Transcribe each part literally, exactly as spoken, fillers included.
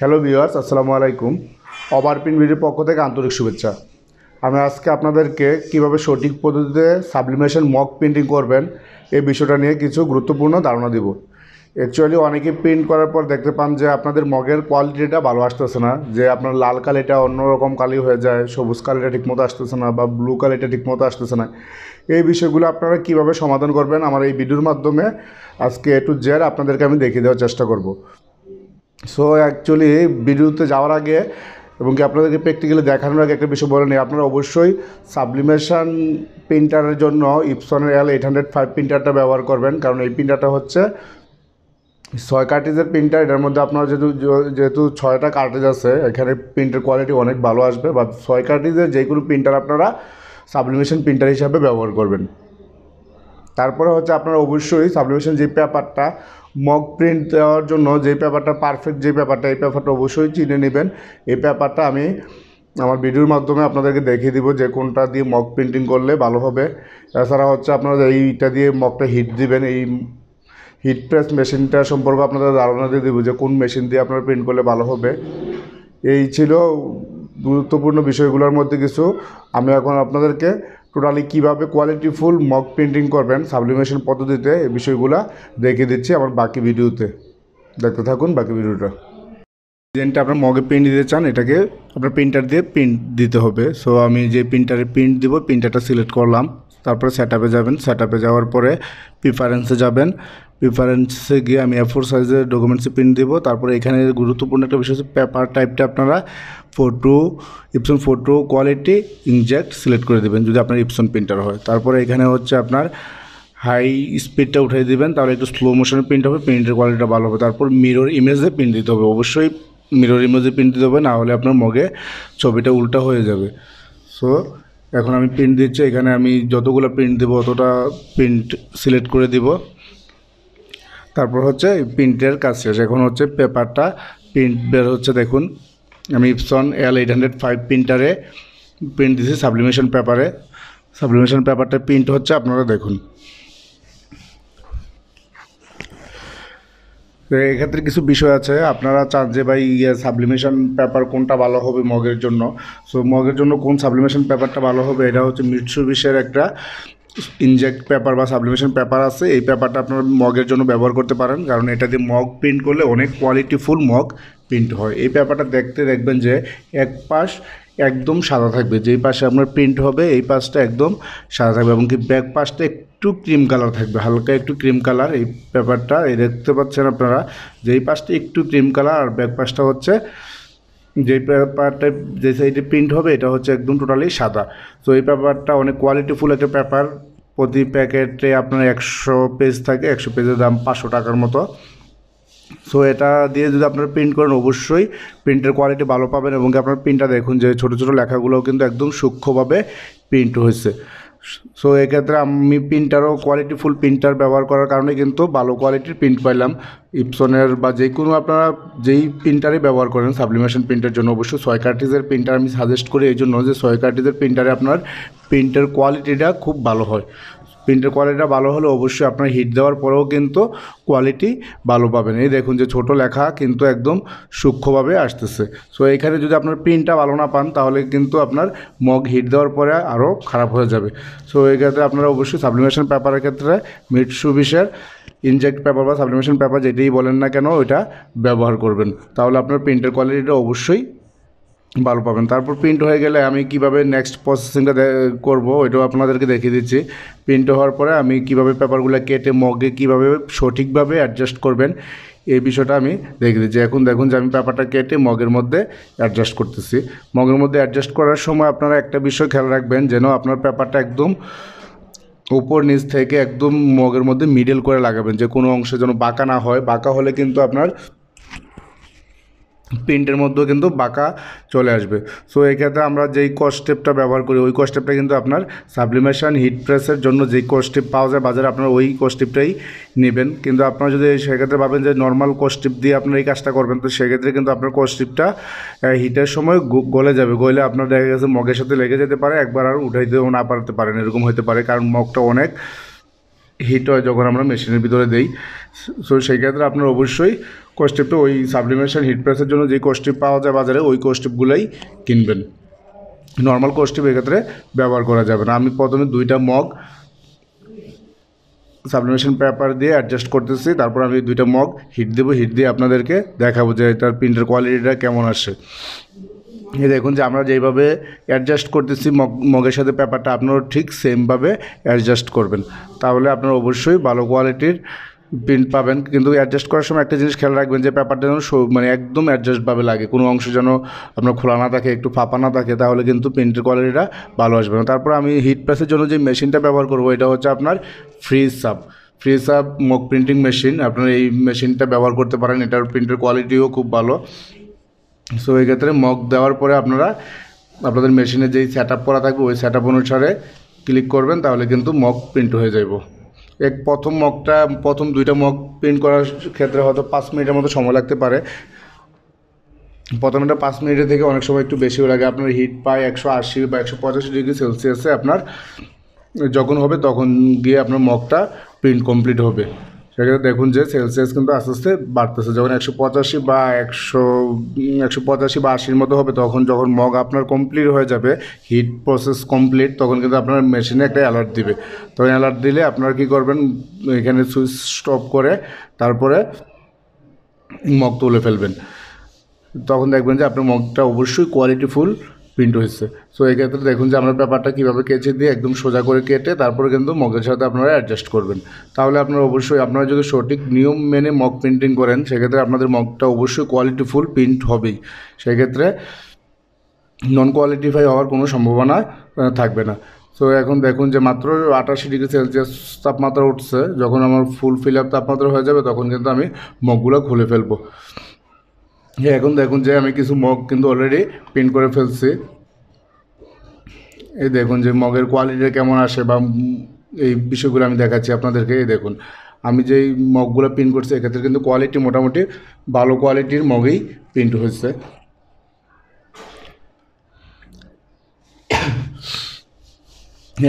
Hello viewers अस्सलामु आलैकुम ओभारप्रिंट भिडियोर पक्ष थेके आंतरिक शुभेच्छा। आमि आजके आपनादेरके किभाबे सठिक पद्धतिते साबलिमेशन मक प्रिंटिंग करबेन ए विषयटा निये किछु गुरुत्वपूर्ण धारणा देब। एक्चुअली अनेके प्रिंट करार पर देखते पान जे आपनादेर मगेर क्वालिटीटा भालो आसतेछे ना, जे आपनार लाल कालिटा अन्य रकम काली हये जाय, सबुज कालिटा ठीकमतो आसतेछे ना बा ब्लू कालिटा ठीकमतो आसतेछे ना। এই বিষয়গুলো আপনারা কিভাবে সমাধান করবেন আমার এই ভিডিওর মাধ্যমে আজকে এ টু জেড আপনাদেরকে আমি দেখিয়ে দেওয়ার চেষ্টা করব। সো অ্যাকচুয়ালি ভিডিওতে যাওয়ার আগে এবং কি আপনাদেরকে প্র্যাকটিক্যালি দেখানোর আগে একটা বিষয় বলে নিই, আপনারা অবশ্যই সাবলিমেশন প্রিন্টারের জন্য ইপসনের এল আট শূন্য পাঁচ প্রিন্টারটা ব্যবহার করবেন, কারণ এই প্রিন্টারটা হচ্ছে ছয় কার্টেজের প্রিন্টার। এটার মধ্যে আপনার যেহেতু যেহেতু ছয়টা কার্টেজ আছে এখানে প্রিন্টের কোয়ালিটি অনেক ভালো আসবে, বা ছয় কার্টেজের যে কোনো প্রিন্টার আপনারা সাবলিমেশন প্রিন্টার হিসাবে ব্যবহার করবেন। তারপরে হচ্ছে আপনারা অবশ্যই সাবলিমেশন যে পেপারটা মক প্রিন্ট দেওয়ার জন্য যে পেপারটা পারফেক্ট যে পেপারটা এই পেপারটা অবশ্যই চিনে নেবেন। এই পেপারটা আমি আমার ভিডিওর মাধ্যমে আপনাদেরকে দেখিয়ে দিব যে কোনটা দিয়ে মক প্রিন্টিং করলে ভালো হবে। এছাড়া হচ্ছে আপনারা এইটা দিয়ে মকটা হিট দিবেন, এই হিট প্রেস মেশিনটা সম্পর্কে আপনাদের ধারণা দিয়ে দেবো যে কোন মেশিন দিয়ে আপনারা প্রিন্ট করলে ভালো হবে। এই ছিল গুরুত্বপূর্ণ বিষয়গুলোর মধ্যে কিছু। আমি এখন আপনাদেরকে টোটালি কীভাবে কোয়ালিটিফুল মক প্রিন্টিং করবেন সাবলিমেশন পদ্ধতিতে এই বিষয়গুলো দেখিয়ে দিচ্ছি আমার বাকি ভিডিওতে, দেখতে থাকুন বাকি ভিডিওটা। ডিজাইনটা আপনার মগে প্রিন্ট দিতে চান এটাকে আপনার প্রিন্টার দিয়ে প্রিন্ট দিতে হবে। সো আমি যে প্রিন্টারে প্রিন্ট দিব প্রিন্টারটা সিলেক্ট করলাম, তারপরে সেট আপে যাবেন, সেট আপে যাওয়ার পরে প্রিফারেন্সে যাবেন, প্রিফারেন্সে গিয়ে আমি এ ফোর সাইজের ডকুমেন্টসে প্রিন্ট দিব। তারপরে এখানে গুরুত্বপূর্ণ একটা বিষয় হচ্ছে পেপার টাইপটা আপনারা photo Epson photo quality inkjet select করে দেবেন যদি আপনার ইপসন প্রিন্টার হয়। তারপরে এখানে হচ্ছে আপনার হাই স্পিডটা উঠিয়ে দেবেন, তাহলে একটু স্লো মোশনে প্রিন্ট হবে, প্রিন্টের কোয়ালিটিটা ভালো হবে। তারপর মিরর ইমেজে প্রিন্ট দিতে হবে, অবশ্যই মিরর ইমেজে প্রিন্ট দিতে হবে, না হলে আপনার মগে ছবিটা উল্টা হয়ে যাবে। সো এখন আমি প্রিন্ট দিচ্ছি, এখানে আমি যতগুলো প্রিন্ট দেবো অতটা প্রিন্ট সিলেক্ট করে দিব। তারপর হচ্ছে প্রিন্টের কাজ শেষ। এখন হচ্ছে পেপারটা প্রিন্ট বের হচ্ছে, দেখুন আমি Epson L eight hundred five প্রিন্টারে প্রিন্ট দিচ্ছি সাবলিমেশন পেপারে। সাবলিমেশন পেপারটা প্রিন্ট হচ্ছে, আপনারা দেখুন। এক্ষেত্রে কিছু বিষয় আছে, আপনারা চান যে ভাই ইয়ে সাবলিমেশন পেপার কোনটা ভালো হবে মগের জন্য। সো মগের জন্য কোন সাবলিমেশন পেপারটা ভালো হবে, এটা হচ্ছে মিৎসুবিশির একটা ইনজেক্ট পেপার বা সাবলিমেশন পেপার আছে, এই পেপারটা আপনারা মগের জন্য ব্যবহার করতে পারেন, কারণ এটা দিয়ে মগ প্রিন্ট করলে অনেক কোয়ালিটিফুল মগ প্রিন্ট হয়। এই পেপারটা দেখতে দেখবেন যে এক পাশ একদম সাদা থাকবে, যেই পাশে আপনার প্রিন্ট হবে এই পাশটা একদম সাদা থাকবে, এমনকি ব্যাক পাশটা একটু ক্রিম কালার থাকবে, হালকা একটু ক্রিম কালার। এই পেপারটা এই দেখতে পাচ্ছেন আপনারা, যেই পাশটা একটু ক্রিম কালার আর ব্যাক পাশটা হচ্ছে যেই পেপারটা যে সাইডে প্রিন্ট হবে এটা হচ্ছে একদম টোটালি সাদা। তো এই পেপারটা অনেক কোয়ালিটিফুল একটা পেপার, প্রতি প্যাকেটে আপনার একশো পেজ থাকে, একশো পেজের দাম পাঁচশো টাকার মতো। সো এটা দিয়ে যদি আপনারা প্রিন্ট করেন অবশ্যই প্রিন্টের কোয়ালিটি ভালো পাবেন, এবং আপনার প্রিন্টটা দেখুন যে ছোটো ছোটো লেখাগুলোও কিন্তু একদম সূক্ষ্মভাবে প্রিন্ট হয়েছে। সো এক্ষেত্রে আমি প্রিন্টারও কোয়ালিটিফুল প্রিন্টার ব্যবহার করার কারণে কিন্তু ভালো কোয়ালিটির প্রিন্ট পাইলাম। ইপসনের বা যে কোনো আপনারা যেই প্রিন্টারই ব্যবহার করেন সাবলিমেশন প্রিন্টের জন্য অবশ্যই ছয় কার্টেজের প্রিন্টার আমি সাজেস্ট করি এই জন্য যে ছয় কার্টেজের প্রিন্টারে আপনার প্রিন্টের কোয়ালিটিটা খুব ভালো হয়। প্রিন্টের কোয়ালিটিটা ভালো হলে অবশ্যই আপনার হিট দেওয়ার পরেও কিন্তু কোয়ালিটি ভালো পাবেন। এই দেখুন যে ছোট লেখা কিন্তু একদম সূক্ষ্মভাবে আসতেছে। সো এখানে যদি আপনার প্রিন্টটা ভালো না পান তাহলে কিন্তু আপনার মগ হিট দেওয়ার পরে আরও খারাপ হয়ে যাবে। সো এই ক্ষেত্রে আপনারা অবশ্যই সাবলিমেশন পেপারের ক্ষেত্রে মিৎসুবিশির ইনজেক্ট পেপার বা সাবলিমেশন পেপার যেটাই বলেন না কেন ওইটা ব্যবহার করবেন, তাহলে আপনার প্রিন্টের কোয়ালিটিটা অবশ্যই ভালো পাবেন। তারপর প্রিন্ট হয়ে গেলে আমি কিভাবে নেক্সট প্রসেসিংটা করব এটাও আপনাদেরকে দেখিয়ে দিচ্ছি। প্রিন্ট হওয়ার পরে আমি কিভাবে পেপারগুলো কেটে মগে কিভাবে সঠিকভাবে অ্যাডজাস্ট করবেন এই বিষয়টা আমি দেখিয়ে দিচ্ছি। এখন দেখুন যে আমি পেপারটা কেটে মগের মধ্যে অ্যাডজাস্ট করতেছি। মগের মধ্যে অ্যাডজাস্ট করার সময় আপনারা একটা বিষয় খেয়াল রাখবেন যেন আপনার পেপারটা একদম উপর নিচ থেকে একদম মগের মধ্যে মিডল করে লাগাবেন, যে কোনো অংশ যেন বাঁকা না হয়। বাঁকা হলে কিন্তু আপনার প্রিন্টের মধ্যেও কিন্তু বাঁকা চলে আসবে। সো এক্ষেত্রে আমরা যেই কস স্টেপটা ব্যবহার করি ওই কস স্টেপটা কিন্তু আপনার সাবলিমেশন হিট প্রেসের জন্য যেই কস স্টেপ পাওয়া যায় বাজারে আপনার ওই কস স্টেপটাই নেবেন, কিন্তু আপনারা যদি সেক্ষেত্রে ভাবেন যে নর্মাল কস স্টেপ দিয়ে আপনার এই কাজটা করবেন তো সেক্ষেত্রে কিন্তু আপনার কস স্টেপটা হিটের সময় গলে যাবে, গলে আপনার দেখা গেছে মগের সাথে লেগে যেতে পারে, একবার আর উঠাইতেও না পারতে পারেন, এরকম হতে পারে, কারণ মগটা অনেক হিট হয় যখন আমরা মেশিনের ভিতরে দেই। সো সেই ক্ষেত্রে আপনার অবশ্যই কোষ টিপটা ওই সাপ্লিমেশন হিট প্রেসের জন্য যে কোষ টিপ পাওয়া যায় বাজারে ওই কোষ টিপগুলোই কিনবেন। নর্মাল কোষ টিপ এক্ষেত্রে ব্যবহার করা যাবে না। আমি প্রথমে দুইটা মগ সাপ্লিমেশন পেপার দিয়ে অ্যাডজাস্ট করতেছি, তারপর আমি দুইটা মগ হিট দেবো, হিট দিয়ে আপনাদেরকে দেখাবো যে এটার প্রিন্টের কোয়ালিটিটা কেমন আসে। এই দেখুন যে আমরা যেইভাবে অ্যাডজাস্ট করতেছি মগ মগের সাথে পেপারটা আপনারা ঠিক সেমভাবে অ্যাডজাস্ট করবেন, তাহলে আপনারা অবশ্যই ভালো কোয়ালিটির প্রিন্ট পাবেন। কিন্তু অ্যাডজাস্ট করার সময় একটা জিনিস খেয়াল রাখবেন যে পেপারটা যেন মানে একদম অ্যাডজাস্টভাবে লাগে, কোনো অংশ যেন আপনার খোলা না থাকে, একটু ফাঁপা না থাকে, তাহলে কিন্তু প্রিন্টের কোয়ালিটিটা ভালো আসবে না। তারপর আমি হিট প্রেসের জন্য যে মেশিনটা ব্যবহার করব এটা হচ্ছে আপনার ফ্রি সাপ ফ্রি সাপ মগ প্রিন্টিং মেশিন। আপনারা এই মেশিনটা ব্যবহার করতে পারেন, এটার প্রিন্টের কোয়ালিটিও খুব ভালো। সো এই ক্ষেত্রে মগ দেওয়ার পরে আপনারা আপনাদের মেশিনে যেই সেট আপ করা থাকবে ওই সেট আপ অনুসারে ক্লিক করবেন, তাহলে কিন্তু মগ প্রিন্ট হয়ে যাব। এক প্রথম মগটা প্রথম দুইটা মগ প্রিন্ট করার ক্ষেত্রে হয়তো পাঁচ মিনিটের মতো সময় লাগতে পারে, প্রথমটা পাঁচ মিনিটের থেকে অনেক সময় একটু বেশিও লাগে। আপনার হিট পায় একশো আশি বা একশো পঁচাশি ডিগ্রি সেলসিয়াসে আপনার যখন হবে তখন গিয়ে আপনার মগটা প্রিন্ট কমপ্লিট হবে। সেক্ষেত্রে দেখুন যে সেলসিয়াস কিন্তু আস্তে আস্তে বাড়তেছে, যখন একশো পঁচাশি বা একশো একশো পঁচাশি বা আশির মতো হবে তখন যখন মগ আপনার কমপ্লিট হয়ে যাবে, হিট প্রসেস কমপ্লিট, তখন কিন্তু আপনার মেশিনে একটা অ্যালার্ট দিবে। তখন অ্যালার্ট দিলে আপনার কি করবেন, এখানে সুইচ স্টপ করে তারপরে মগ তুলে ফেলবেন, তখন দেখবেন যে আপনার মগটা অবশ্যই কোয়ালিটিফুল প্রিন্ট হয়েছে। সো এক্ষেত্রে দেখুন যে আমরা পেপারটা কীভাবে কেচে দিয়ে একদম সোজা করে কেটে তারপরে কিন্তু মগের সাথে আপনারা অ্যাডজাস্ট করবেন, তাহলে আপনারা অবশ্যই আপনারা যদি সঠিক নিয়ম মেনে মগ প্রিন্টিং করেন সেক্ষেত্রে আপনাদের মগটা অবশ্যই কোয়ালিটিফুল প্রিন্ট হবেই, সেক্ষেত্রে নন কোয়ালিটিফাই হওয়ার কোনো সম্ভাবনা থাকবে না। সো এখন দেখুন যে মাত্র আটাশি ডিগ্রি সেলসিয়াস তাপমাত্রা উঠছে, যখন আমার ফুল ফিল আপ তাপমাত্রা হয়ে যাবে তখন কিন্তু আমি মগগুলো খুলে ফেলবো। এখন দেখুন যে আমি কিছু মগ কিন্তু অলরেডি প্রিন্ট করে ফেলছি, এই দেখুন যে মগের কোয়ালিটি কেমন আসে বা এই বিষয়গুলো আমি দেখাচ্ছি আপনাদেরকে। এই দেখুন আমি যেই মগগুলো প্রিন্ট করছি এক্ষেত্রে কিন্তু কোয়ালিটি মোটামুটি ভালো কোয়ালিটির মগেই প্রিন্ট হয়েছে।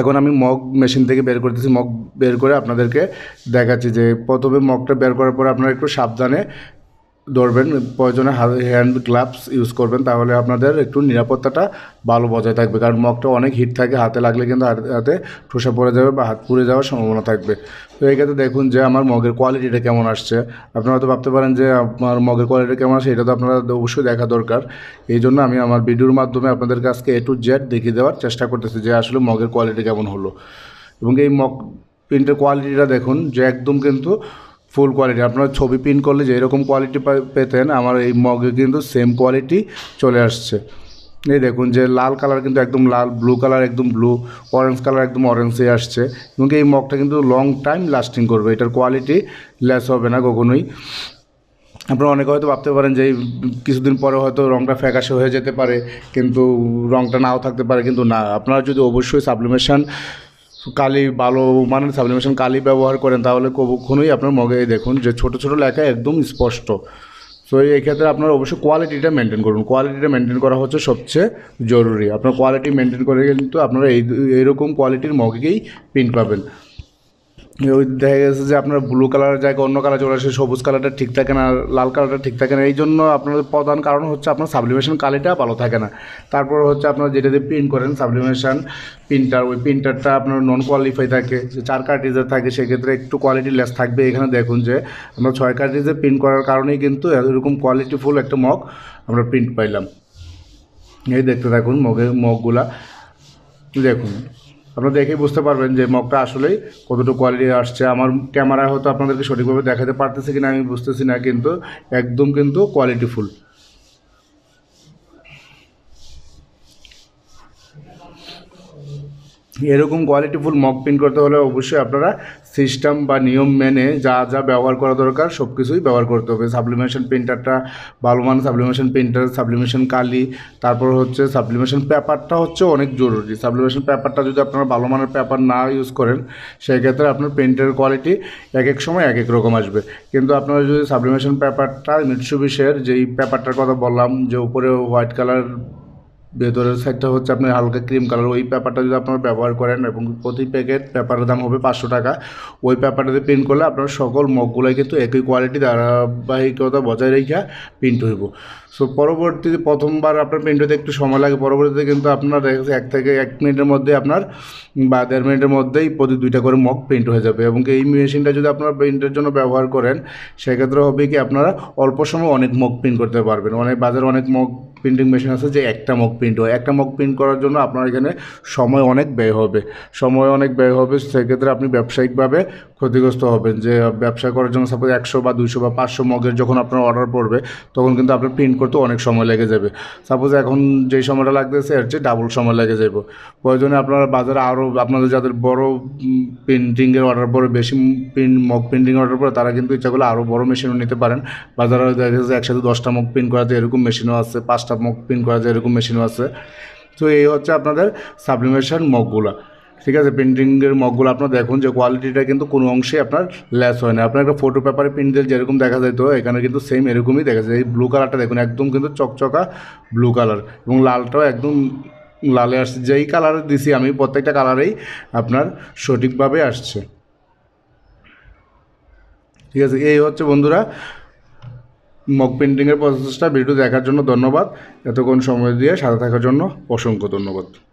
এখন আমি মগ মেশিন থেকে বের করতেছি, মগ বের করে আপনাদেরকে দেখাচ্ছি। যে প্রথমে মগটা বের করার পর আপনারা একটু সাবধানে ধরবেন, প্রয়োজনে হ্যান্ড গ্লাভস ইউজ করবেন, তাহলে আপনাদের একটু নিরাপত্তাটা ভালো বজায় থাকবে, কারণ মগটা অনেক হিট থাকে, হাতে লাগলে কিন্তু হাতে ঠোসা পড়ে যাবে বা হাত পুড়ে যাওয়ার সম্ভাবনা থাকবে। তো এই ক্ষেত্রে দেখুন যে আমার মগের কোয়ালিটিটা কেমন আসছে। আপনারা তো ভাবতে পারেন যে আমার মগের কোয়ালিটি কেমন আসে, এটা তো আপনারা অবশ্যই দেখা দরকার, এই জন্য আমি আমার ভিডিওর মাধ্যমে আপনাদের কাছে এ টু জেড দেখিয়ে দেওয়ার চেষ্টা করতেছি যে আসলে মগের কোয়ালিটি কেমন হলো। এবং এই মগ প্রিন্টের কোয়ালিটিটা দেখুন যে একদম কিন্তু ফুল কোয়ালিটি, আপনার ছবি প্রিন্ট করলে যে এরকম কোয়ালিটি পেতেন আমার এই মগে কিন্তু সেম কোয়ালিটি চলে আসছে। এই দেখুন যে লাল কালার কিন্তু একদম লাল, ব্লু কালার একদম ব্লু, অরেঞ্জ কালার একদম অরেঞ্জে আসছে। এবং এই মগটা কিন্তু লং টাইম লাস্টিং করবে, এটার কোয়ালিটি লেস হবে না কখনোই। আপনারা অনেকে হয়তো ভাবতে পারেন যে কিছুদিন পরে হয়তো রঙটা ফ্যাকাশে হয়ে যেতে পারে, কিন্তু রঙটা নাও থাকতে পারে, কিন্তু না, আপনারা যদি অবশ্যই সাপ্লিমেশন কালি ভালো মানে সাপ্লিমেশন কালি ব্যবহার করেন তাহলে কখনোই আপনার মগে দেখুন যে ছোট ছোট লেখা একদম স্পষ্ট। সো এই ক্ষেত্রে আপনার অবশ্যই কোয়ালিটিটা মেনটেন করুন, কোয়ালিটিটা মেনটেন করা হচ্ছে সবচেয়ে জরুরি। আপনার কোয়ালিটি মেনটেন করে কিন্তু আপনারা এই এইরকম কোয়ালিটির মগেই প্রিন্ট পাবেন। ওই দেখা গেছে যে আপনার ব্লু কালারের জায়গায় অন্য কালার চলে আসে, সবুজ কালারটা ঠিক থাকে না, লাল কালারটা ঠিক থাকে না, এই জন্য আপনাদের প্রধান কারণ হচ্ছে আপনার সাপ্লিমেশন কালিটা ভালো থাকে না। তারপর হচ্ছে আপনার যেটা দিয়ে প্রিন্ট করেন সাপ্লিমেশন প্রিন্টার, ওই প্রিন্টারটা আপনার নন কোয়ালিফাই থাকে, চার কার্ট্রিজের থাকে, সেক্ষেত্রে একটু কোয়ালিটি লেস থাকবে। এখানে দেখুন যে আমরা ছয় কার্ট্রিজে প্রিন্ট করার কারণেই কিন্তু এরকম কোয়ালিটিফুল একটা মগ আমরা প্রিন্ট পাইলাম। এই দেখতে থাকুন মগের মগগুলা, দেখুন আপনারা দেখেই বুঝতে পারবেন যে মগটা আসলেই কতটুকু কোয়ালিটি আসছে। আমার ক্যামেরায় হয়তো আপনাদেরকে সঠিকভাবে দেখাতে পারতেছে কিনা আমি বুঝতেছি না, কিন্তু একদম কিন্তু কোয়ালিটিফুল। এরকম কোয়ালিটিফুল মগ প্রিন্ট করতে হলে অবশ্যই আপনারা সিস্টেম বা নিয়ম মেনে যা যা ব্যবহার করা দরকার সব কিছুই ব্যবহার করতে হবে। সাপ্লিমেশন প্রিন্টারটা ভালো মান সাপ্লিমেশন প্রিন্টার, সাপ্লিমেশন কালি, তারপর হচ্ছে সাপ্লিমেশন পেপারটা হচ্ছে অনেক জরুরি। সাপ্লিমেশন পেপারটা যদি আপনারা ভালো মানের পেপার না ইউজ করেন সেক্ষেত্রে আপনার প্রিন্টের কোয়ালিটি এক এক সময় এক এক রকম আসবে। কিন্তু আপনারা যদি সাপ্লিমেশন পেপারটা মিৎসুবিশির যেই পেপারটার কথা বললাম যে উপরে হোয়াইট কালার ভেতরের সাইডটা হচ্ছে আপনার হালকা ক্রিম কালার। ওই পেপারটা যদি আপনারা ব্যবহার করেন এবং প্রতি প্যাকেট পেপারের দাম হবে পাঁচশো টাকা। ওই পেপারটাতে প্রিন্ট করলে আপনার সকল মগগুলাই কিন্তু একই কোয়ালিটি ধারাবাহিকতা বজায় রেখে প্রিন্ট হইব। সো পরবর্তীতে প্রথমবার আপনার প্রিন্ট হতে একটু সময় লাগে, পরবর্তীতে কিন্তু আপনার এক থেকে এক মিনিটের মধ্যে আপনার বা দেড় মিনিটের মধ্যেই প্রতি দুইটা করে মগ প্রিন্ট হয়ে যাবে। এবং এই মেশিনটা যদি আপনারা প্রিন্টের জন্য ব্যবহার করেন সেক্ষেত্রে হবে কি আপনারা অল্প সময় অনেক মগ প্রিন্ট করতে পারবেন। অনেক বাজারে অনেক মগ প্রিন্টিং মেশিন আছে যে একটা মগ প্রিন্ট হয়, একটা মগ প্রিন্ট করার জন্য আপনার এখানে সময় অনেক ব্যয় হবে, সময় অনেক ব্যয় হবে সেক্ষেত্রে আপনি ব্যবসায়িকভাবে ক্ষতিগ্রস্ত হবেন। যে ব্যবসা করার জন্য সাপোজ একশো বা দুইশো বা পাঁচশো মগের যখন আপনার অর্ডার পড়বে তখন কিন্তু আপনার প্রিন্ট করতে অনেক সময় লেগে যাবে। সাপোজ এখন যে সময়টা লাগতেছে এর চেয়ে ডাবল সময় লেগে যাবে। প্রয়োজনে আপনারা বাজারে আরও আপনাদের যাদের বড় প্রিন্টিংয়ের অর্ডার পড়ে, বেশি প্রিন্ট মগ প্রিন্টিং অর্ডার পড়ে, তারা কিন্তু ইচ্ছা করলে আরও বড়ো মেশিনও নিতে পারেন। বাজারে দেখা যাচ্ছে একসাথে দশটা মগ প্রিন্ট করা যায় এরকম মেশিনও আছে, পাঁচটা মগ প্রিন্ট করা যায় এরকম মেশিনও আছে। তো এই হচ্ছে আপনাদের সাবলিমেশন মগগুলা, ঠিক আছে। প্রিন্টিংয়ের মগগুলো আপনার দেখুন যে কোয়ালিটিটা কিন্তু কোনো অংশে আপনার ল্যাস হয় না। আপনার একটা ফটো পেপারে প্রিন্ট দিলে যেরকম দেখা যায় তো এখানে কিন্তু সেম এরকমই দেখা যায়। এই ব্লু কালারটা দেখুন একদম কিন্তু চকচকা ব্লু কালার, এবং লালটাও একদম লালে আসছে। যেই কালার দিছি আমি প্রত্যেকটা কালারেই আপনার সঠিকভাবে আসছে, ঠিক আছে। এই হচ্ছে বন্ধুরা মগ প্রিন্টিংয়ের প্রসেসটা। ভিডিও দেখার জন্য ধন্যবাদ, এতক্ষণ সময় দিয়ে সাথে থাকার জন্য অসংখ্য ধন্যবাদ।